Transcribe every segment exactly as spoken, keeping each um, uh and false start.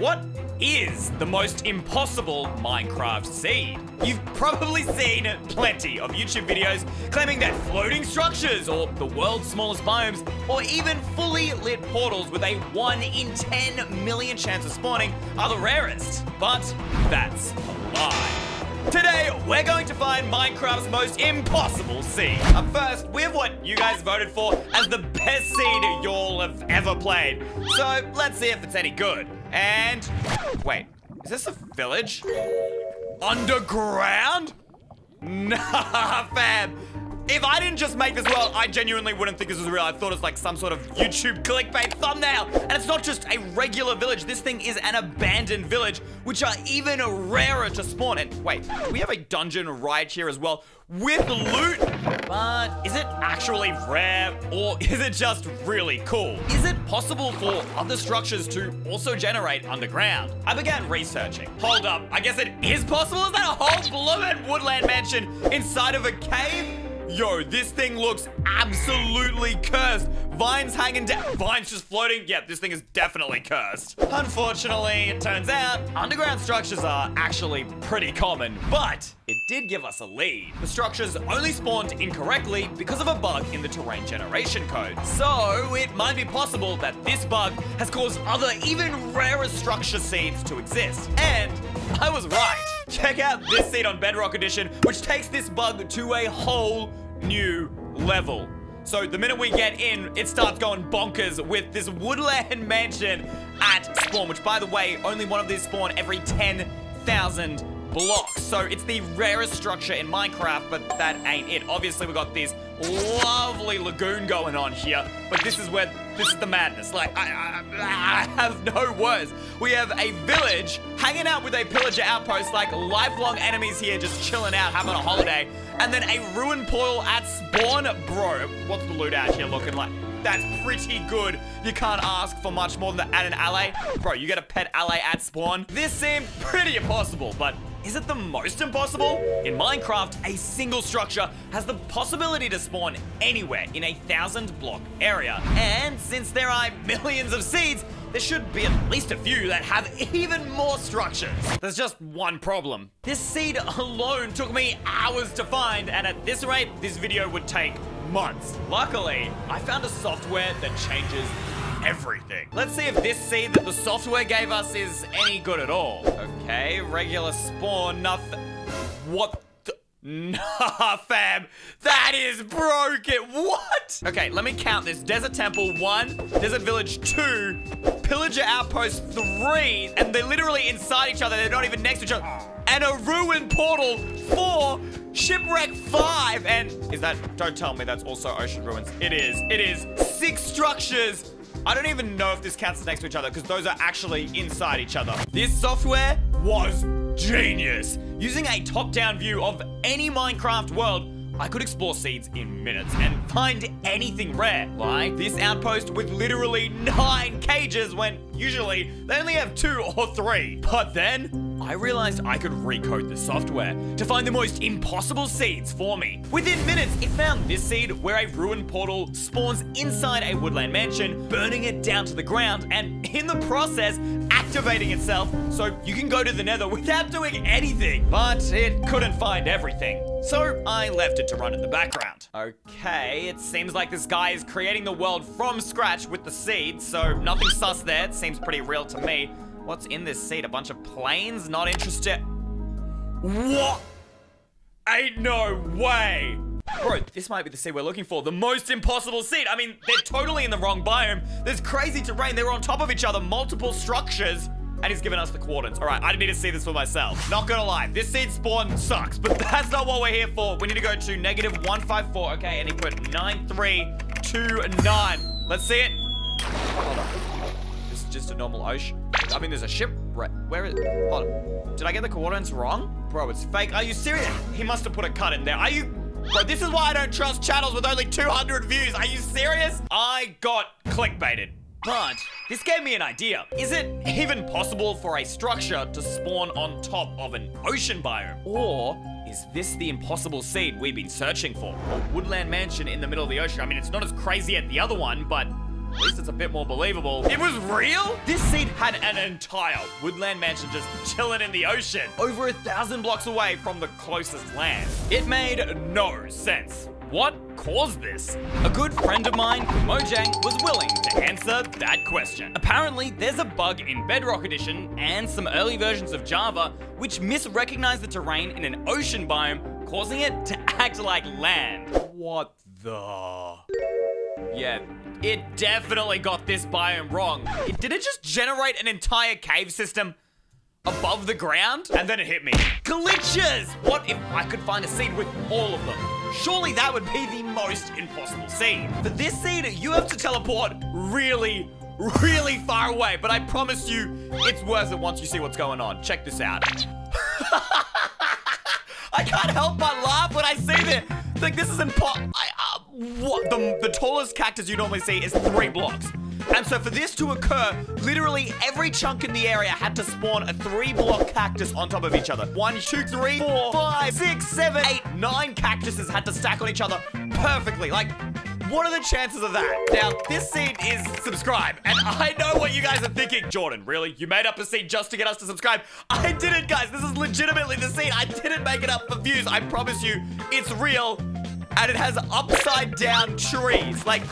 What is the most impossible Minecraft seed? You've probably seen plenty of YouTube videos claiming that floating structures or the world's smallest biomes or even fully lit portals with a one in ten million chance of spawning are the rarest. But that's a lie. Today, we're going to find Minecraft's most impossible seed. Up first, we have what you guys voted for as the best seed y'all have ever played. So, let's see if it's any good. And... wait, is this a village? Underground? Nah, fam. If I didn't just make this world, I genuinely wouldn't think this was real. I thought it was like some sort of YouTube clickbait thumbnail. And it's not just a regular village. This thing is an abandoned village, which are even rarer to spawn in. Wait, we have a dungeon right here as well with loot. But is it actually rare or is it just really cool? Is it possible for other structures to also generate underground? I began researching. Hold up, I guess it is possible? Is that a whole blooming woodland mansion inside of a cave? Yo, this thing looks absolutely cursed. Vines hanging down. Vines just floating. Yeah, this thing is definitely cursed. Unfortunately, it turns out underground structures are actually pretty common, but it did give us a lead. The structures only spawned incorrectly because of a bug in the terrain generation code. So it might be possible that this bug has caused other even rarer structure seeds to exist. And I was right. Check out this seed on Bedrock Edition, which takes this bug to a whole new level. So the minute we get in, it starts going bonkers with this woodland mansion at spawn, which by the way, only one of these spawn every ten thousand blocks. So it's the rarest structure in Minecraft, but that ain't it. Obviously, we got this lovely lagoon going on here, but this is where, this is the madness. Like, I, I, I have no words. We have a village hanging out with a pillager outpost, like lifelong enemies here, just chilling out, having a holiday, and then a ruined portal at spawn. Bro, what's the loot out here looking like? That's pretty good. You can't ask for much more than at an alley. Bro, you get a pet alley at spawn. This seemed pretty impossible, but is it the most impossible? In Minecraft, a single structure has the possibility to spawn anywhere in a thousand block area. And since there are millions of seeds, there should be at least a few that have even more structures. There's just one problem. This seed alone took me hours to find, and at this rate, this video would take months. Luckily, I found a software that changes everything. Let's see if this seed that the software gave us is any good at all. Okay, regular spawn, nothing. What the? Nah, fam. That is broken. What? Okay, let me count this. Desert Temple, one. Desert Village, two. Pillager Outpost, three. And they're literally inside each other. They're not even next to each other. And a Ruined Portal, four. Shipwreck, five. And is that? Don't tell me that's also Ocean Ruins. It is. It is. Six structures. I don't even know if this counts as next to each other because those are actually inside each other. This software was genius. Using a top-down view of any Minecraft world, I could explore seeds in minutes and find anything rare. Like this outpost with literally nine cages when usually they only have two or three. But then I realized I could recode the software to find the most impossible seeds for me. Within minutes, it found this seed where a ruined portal spawns inside a woodland mansion, burning it down to the ground and in the process, activating itself so you can go to the Nether without doing anything. But it couldn't find everything. So I left it to run in the background. Okay, it seems like this guy is creating the world from scratch with the seed, so nothing sus there. It seems pretty real to me. What's in this seed? A bunch of planes? Not interested. What? Ain't no way. Bro, this might be the seed we're looking for. The most impossible seed. I mean, they're totally in the wrong biome. There's crazy terrain. They're on top of each other, multiple structures. And he's given us the coordinates. All right, I need to see this for myself. Not gonna lie, this seed spawn sucks, but that's not what we're here for. We need to go to negative one five four, okay, and he put nine three two nine. Let's see it. Hold on. This is just a normal ocean. I mean, there's a ship right. Where is it? Hold on. Did I get the coordinates wrong? Bro, it's fake. Are you serious? He must have put a cut in there. Are you? Bro, this is why I don't trust channels with only two hundred views. Are you serious? I got clickbaited. But this gave me an idea. Is it even possible for a structure to spawn on top of an ocean biome? Or is this the impossible seed we've been searching for? A woodland mansion in the middle of the ocean. I mean, it's not as crazy as the other one, but At least it's a bit more believable. It was real? This seed had an entire woodland mansion just chilling in the ocean, over a thousand blocks away from the closest land. It made no sense. What caused this? A good friend of mine, Mojang, was willing to answer that question. Apparently, there's a bug in Bedrock Edition and some early versions of Java which misrecognize the terrain in an ocean biome, causing it to act like land. What the? Yeah, it definitely got this biome wrong. It, did it just generate an entire cave system above the ground? And then it hit me. Glitches! What if I could find a seed with all of them? Surely that would be the most impossible seed. For this seed, you have to teleport really, really far away, but I promise you, it's worth it once you see what's going on. Check this out. I can't help but laugh when I see this. Like, this is impossible. Uh, what? The, the tallest cactus you normally see is three blocks. And so for this to occur, literally every chunk in the area had to spawn a three-block cactus on top of each other. One, two, three, four, five, six, seven, eight, nine cactuses had to stack on each other perfectly. Like, what are the chances of that? Now, this seed is subscribe, and I know what you guys are thinking. Jordan, really? You made up a seed just to get us to subscribe? I did it, guys. This is legitimately the seed. I didn't make it up for views. I promise you, it's real, and it has upside-down trees. Like,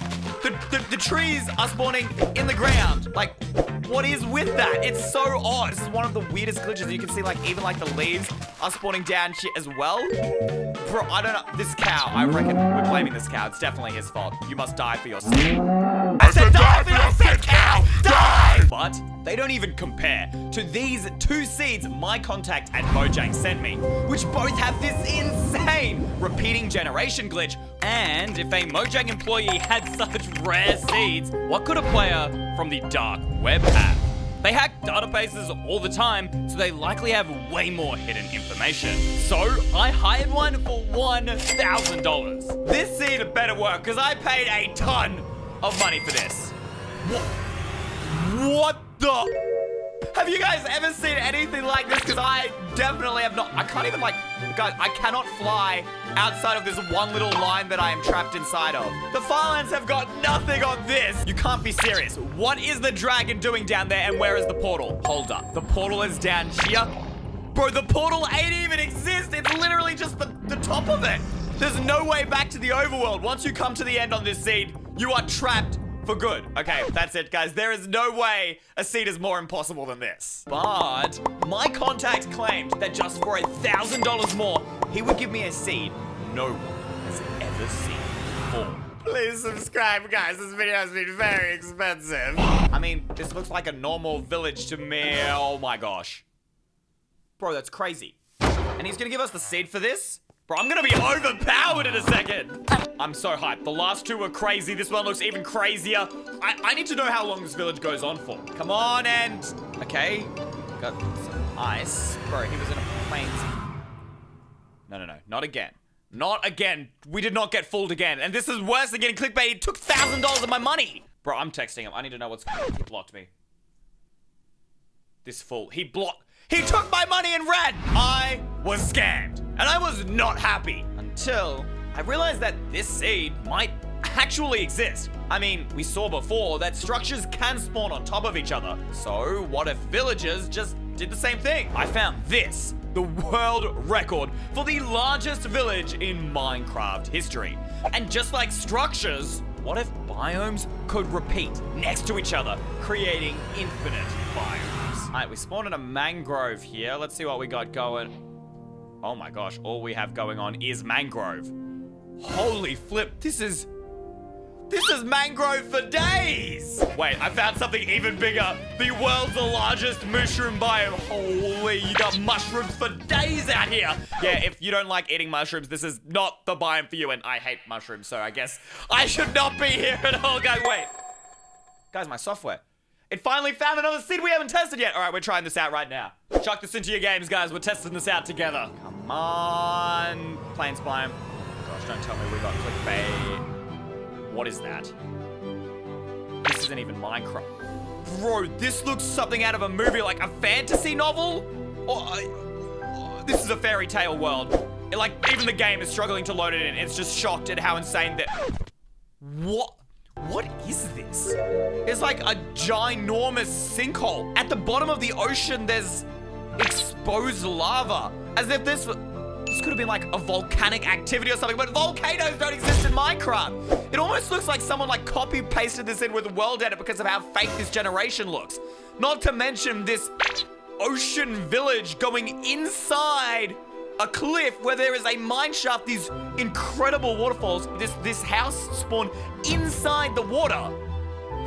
The, the, the trees are spawning in the ground. Like, what is with that? It's so odd. This is one of the weirdest glitches. You can see, like, even, like, the leaves are spawning down shit as well. Bro, I don't know. This cow, I reckon we're blaming this cow. It's definitely his fault. You must die for your seed. I, I said die, die for your seed, cow! Die! But they don't even compare to these two seeds my contact at Mojang sent me, which both have this insane repeating generation glitch. And if a Mojang employee had such rare seeds, what could a player from the dark web have? They hack databases all the time, so they likely have way more hidden information. So I hired one for one thousand dollars. This seed better work, because I paid a ton of money for this. What? What the? Have you guys ever seen anything like this? Because I definitely have not. I can't even, like, guys, I cannot fly outside of this one little line that I am trapped inside of. The Farlands have got nothing on this. You can't be serious. What is the dragon doing down there, and where is the portal? Hold up. The portal is down here. Bro, the portal ain't even exist. It's literally just the, the top of it. There's no way back to the overworld. Once you come to the end on this seed, you are trapped for good. Okay, that's it, guys. There is no way a seed is more impossible than this. But my contact claimed that just for one thousand dollars more, he would give me a seed no one has ever seen before. Please subscribe, guys. This video has been very expensive. I mean, this looks like a normal village to me. Oh my gosh. Bro, that's crazy. And he's gonna give us the seed for this? Bro, I'm gonna be overpowered in a second. I'm so hyped. The last two were crazy. This one looks even crazier. I, I need to know how long this village goes on for. Come on, and... Okay. Got some ice. Bro, he was in a plane. No, no, no. Not again. Not again. We did not get fooled again. And this is worse than getting clickbait. He took one thousand dollars of my money. Bro, I'm texting him. I need to know what's... He blocked me. This fool. He blocked... He took my money and ran. I was scammed. And I was not happy. Until... I realized that this seed might actually exist. I mean, we saw before that structures can spawn on top of each other. So what if villagers just did the same thing? I found this, the world record for the largest village in Minecraft history. And just like structures, what if biomes could repeat next to each other, creating infinite biomes? All right, we spawned in a mangrove here. Let's see what we got going. Oh my gosh, all we have going on is mangrove. Holy flip, this is... This is mangrove for days! Wait, I found something even bigger. The world's largest mushroom biome. Holy, you got mushrooms for days out here. Yeah, if you don't like eating mushrooms, this is not the biome for you, and I hate mushrooms, so I guess I should not be here at all. Guys, wait. Guys, my software. It finally found another seed we haven't tested yet. All right, we're trying this out right now. Chuck this into your games, guys. We're testing this out together. Come on. Plains biome. Don't tell me we got clickbait. What is that? This isn't even Minecraft. Bro, this looks something out of a movie, like a fantasy novel? Or, uh, this is a fairy tale world. It, like, even the game is struggling to load it in. It's just shocked at how insane that... What? What is this? There's like a ginormous sinkhole. At the bottom of the ocean, there's exposed lava. As if this were... This could have been like a volcanic activity or something, but volcanoes don't exist in Minecraft. It almost looks like someone like copy pasted this in with WorldEdit because of how fake this generation looks. Not to mention this ocean village going inside a cliff where there is a mine shaft, these incredible waterfalls. This this house spawned inside the water.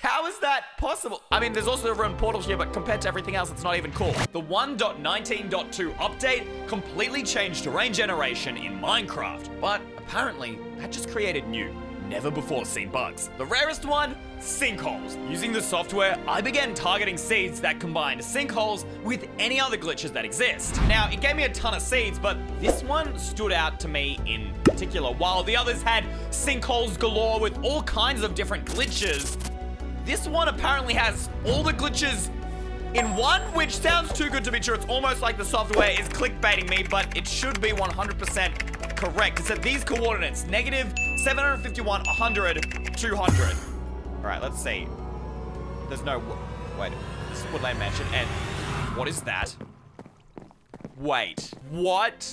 How is that possible? I mean, there's also the room portals here, but compared to everything else, it's not even cool. The one point nineteen point two update completely changed terrain generation in Minecraft, but apparently that just created new, never before seen bugs. The rarest one, sinkholes. Using the software, I began targeting seeds that combined sinkholes with any other glitches that exist. Now, it gave me a ton of seeds, but this one stood out to me in particular. While the others had sinkholes galore with all kinds of different glitches, this one apparently has all the glitches in one, which sounds too good to be true. It's almost like the software is clickbaiting me, but it should be one hundred percent correct. It's at these coordinates, negative seven fifty-one, one hundred, two hundred. All right, let's see. There's no, wait, this is Woodland Mansion, and what is that? Wait, what?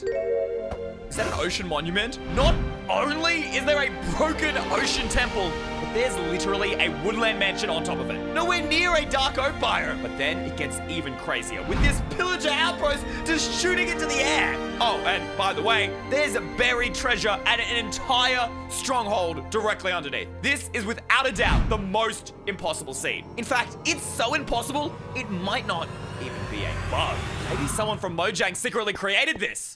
Is that an ocean monument? Not only is there a broken ocean temple, but there's literally a woodland mansion on top of it. Nowhere near a dark oak biome. But then it gets even crazier with this pillager outpost just shooting into the air. Oh, and by the way, there's a buried treasure at an entire stronghold directly underneath. This is without a doubt the most impossible seed. In fact, it's so impossible, it might not even be a bug. Maybe someone from Mojang secretly created this.